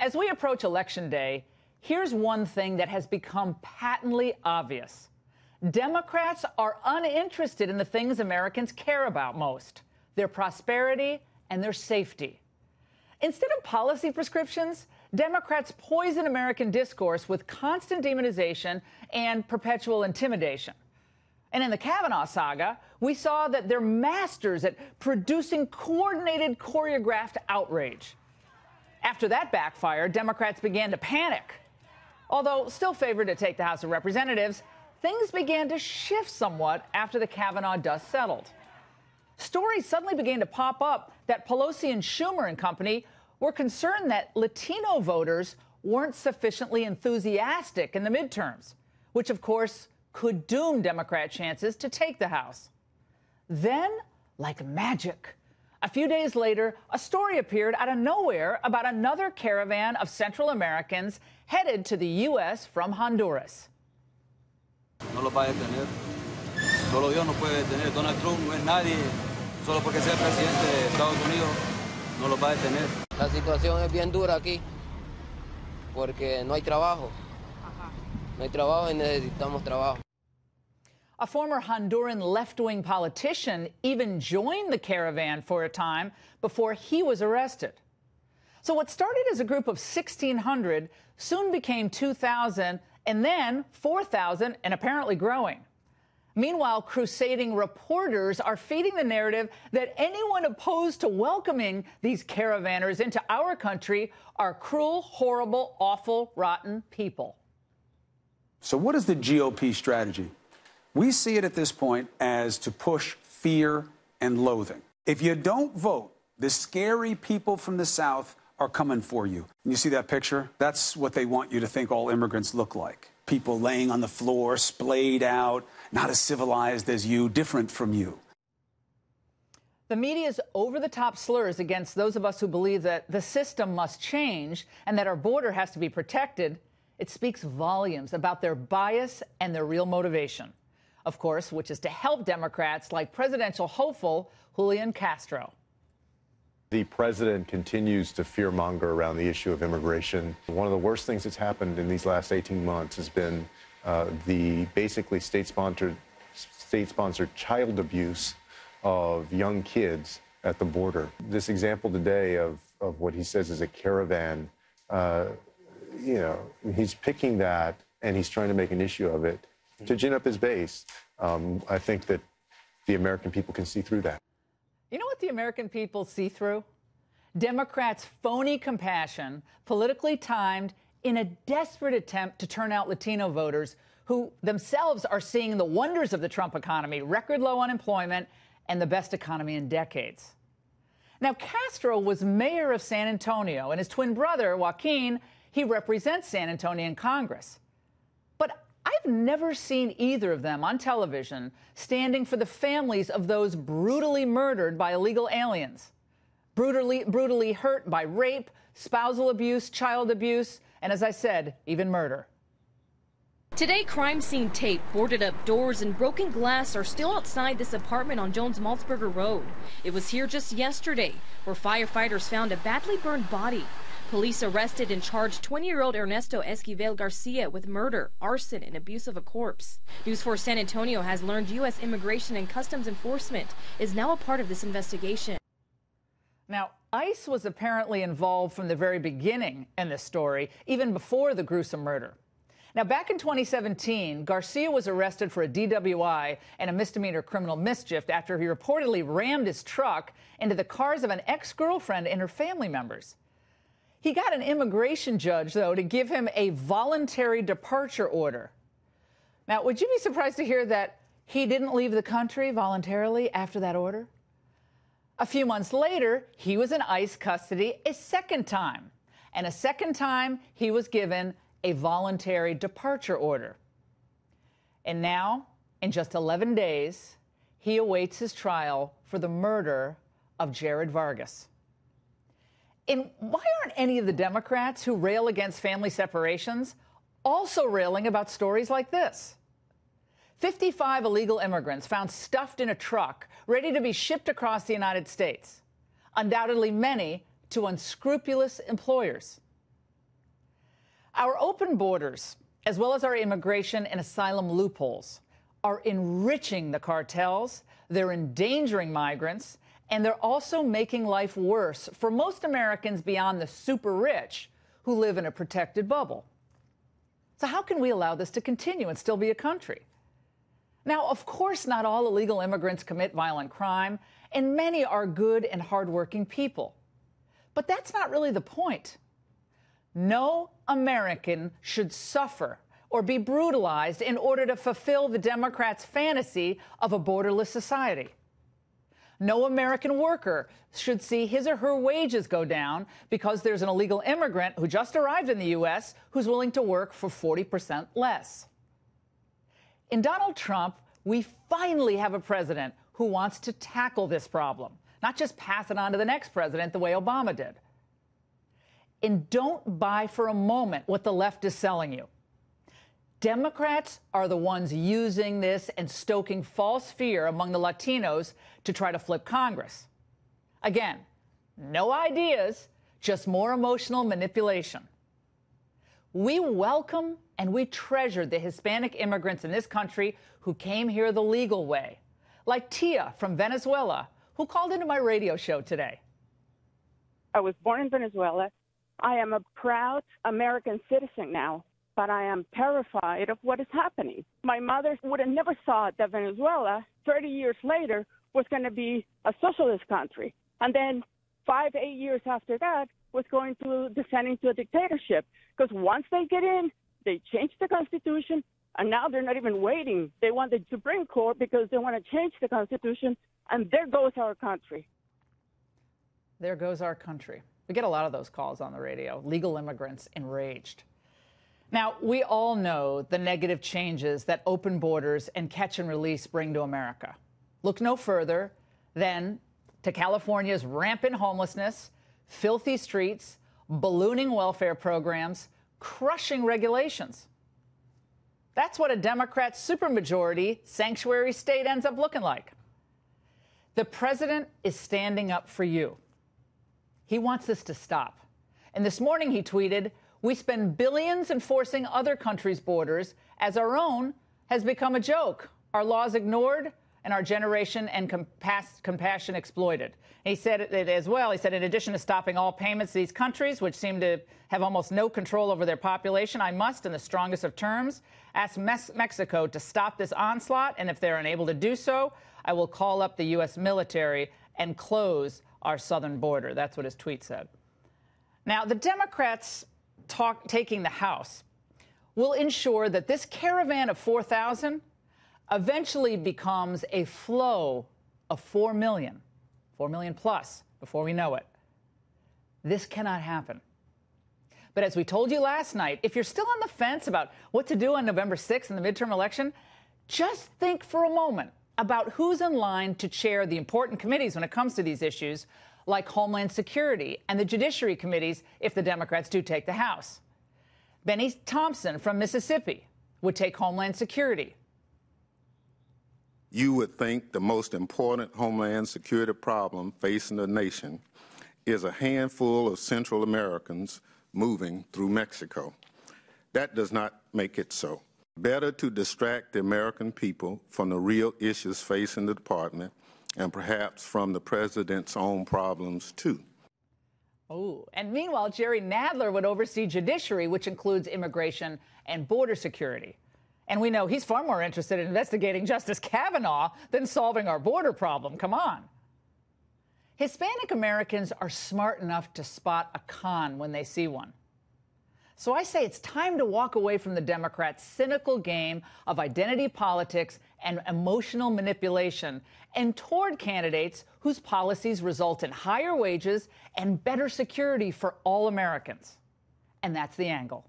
As we approach Election Day, here's one thing that has become patently obvious. Democrats are uninterested in the things Americans care about most, their prosperity and their safety. Instead of policy prescriptions, Democrats poison American discourse with constant demonization and perpetual intimidation. And in the Kavanaugh saga, we saw that they're masters at producing coordinated, choreographed outrage. After that backfire, Democrats began to panic. Although still favored to take the House of Representatives, things began to shift somewhat after the Kavanaugh dust settled. Stories suddenly began to pop up that Pelosi and Schumer and company were concerned that Latino voters weren't sufficiently enthusiastic in the midterms, which, of course, could doom Democrat chances to take the House. Then, like magic, a few days later, a story appeared out of nowhere about another caravan of Central Americans headed to the U.S. from Honduras. No lo va a detener. Solo Dios no puede detener. Donald Trump no es nadie. Solo porque sea presidente de Estados Unidos no lo va a detener. La situación es bien dura aquí porque no hay trabajo. No hay trabajo y necesitamos trabajo. A former Honduran left-wing politician even joined the caravan for a time before he was arrested. So what started as a group of 1,600 soon became 2,000 and then 4,000 and apparently growing. Meanwhile, crusading reporters are feeding the narrative that anyone opposed to welcoming these caravanners into our country are cruel, horrible, awful, rotten people. So what is the GOP strategy? We see it at this point as to push fear and loathing. If you don't vote, the scary people from the South are coming for you. And you see that picture? That's what they want you to think all immigrants look like. People laying on the floor, splayed out, not as civilized as you, different from you. The media's over-the-top slurs against those of us who believe that the system must change and that our border has to be protected, it speaks volumes about their bias and their real motivation, of course, which is to help Democrats like presidential hopeful Julian Castro. The president continues to fearmonger around the issue of immigration. One of the worst things that's happened in these last 18 months has been the basically state-sponsored child abuse of young kids at the border. This example today of what he says is a caravan, you know, he's picking that and he's trying to make an issue of it to gin up his base. I think that the American people can see through that. You know what the American people see through? Democrats' phony compassion, politically timed in a desperate attempt to turn out Latino voters who themselves are seeing the wonders of the Trump economy, record low unemployment, and the best economy in decades. Now, Castro was mayor of San Antonio, and his twin brother, Joaquin, he represents San Antonio in Congress. But I've never seen either of them on television standing for the families of those brutally murdered by illegal aliens, brutally hurt by rape, spousal abuse, child abuse, and, as I said, even murder. Today, crime scene tape, boarded up doors, and broken glass are still outside this apartment on Jones-Maltzberger Road. It was here just yesterday where firefighters found a badly burned body. Police arrested and charged 20-year-old Ernesto Esquivel Garcia with murder, arson, and abuse of a corpse. News 4 San Antonio has learned U.S. Immigration and Customs Enforcement is now a part of this investigation. Now, ICE was apparently involved from the very beginning in this story, even before the gruesome murder. Now, back in 2017, Garcia was arrested for a DWI and a misdemeanor criminal mischief after he reportedly rammed his truck into the cars of an ex-girlfriend and her family members. He got an immigration judge, though, to give him a voluntary departure order. Now, would you be surprised to hear that he didn't leave the country voluntarily after that order? A few months later, he was in ICE custody a second time. And a second time, he was given a voluntary departure order. And now, in just 11 days, he awaits his trial for the murder of Jared Vargas. And why aren't any of the Democrats who rail against family separations also railing about stories like this? 55 illegal immigrants found stuffed in a truck, ready to be shipped across the United States. Undoubtedly many to unscrupulous employers. Our open borders, as well as our immigration and asylum loopholes, are enriching the cartels, they're endangering migrants, and they're also making life worse for most Americans beyond the super rich who live in a protected bubble. So how can we allow this to continue and still be a country? Now, of course, not all illegal immigrants commit violent crime, and many are good and hardworking people. But that's not really the point. No American should suffer or be brutalized in order to fulfill the Democrats' fantasy of a borderless society. No American worker should see his or her wages go down because there's an illegal immigrant who just arrived in the U.S. who's willing to work for 40% less. In Donald Trump, we finally have a president who wants to tackle this problem, not just pass it on to the next president the way Obama did. And don't buy for a moment what the left is selling you. Democrats are the ones using this and stoking false fear among the Latinos to try to flip Congress. Again, no ideas, just more emotional manipulation. We welcome and we treasure the Hispanic immigrants in this country who came here the legal way, like Tia from Venezuela, who called into my radio show today. I was born in Venezuela. I am a proud American citizen now, but I am terrified of what is happening. My mother would have never thought that Venezuela, 30 years later, was going to be a socialist country. And then 5, 8 years after that, was going to descend into a dictatorship. Because once they get in, they change the Constitution, and now they're not even waiting. They want the Supreme Court because they want to change the Constitution, and there goes our country. There goes our country. We get a lot of those calls on the radio, legal immigrants enraged. Now, we all know the negative changes that open borders and catch and release bring to America. Look no further than to California's rampant homelessness, filthy streets, ballooning welfare programs, crushing regulations. That's what a Democrat supermajority sanctuary state ends up looking like. The president is standing up for you. He wants this to stop. And this morning he tweeted, "We spend billions enforcing other countries' borders as our own has become a joke, our laws ignored, and our generation and compassion exploited." And he said it as well. He said, "In addition to stopping all payments to these countries, which seem to have almost no control over their population, I must, in the strongest of terms, ask Mexico to stop this onslaught, and if they're unable to do so, I will call up the U.S. military and close our southern border." That's what his tweet said. Now, the Democrats taking the House will ensure that this caravan of 4,000 eventually becomes a flow of 4 million, 4 million plus, before we know it. This cannot happen. But as we told you last night, if you're still on the fence about what to do on November 6th in the midterm election, just think for a moment about who's in line to chair the important committees when it comes to these issues, like Homeland Security and the Judiciary Committees, if the Democrats do take the House. Benny Thompson from Mississippi would take Homeland Security. You would think the most important Homeland Security problem facing the nation is a handful of Central Americans moving through Mexico. That does not make it so. Better to distract the American people from the real issues facing the department, and perhaps from the president's own problems, too. Oh, and meanwhile, Jerry Nadler would oversee judiciary, which includes immigration and border security. And we know he's far more interested in investigating Justice Kavanaugh than solving our border problem. Come on. Hispanic Americans are smart enough to spot a con when they see one. So I say it's time to walk away from the Democrats' cynical game of identity politics and emotional manipulation and toward candidates whose policies result in higher wages and better security for all Americans. And that's the angle.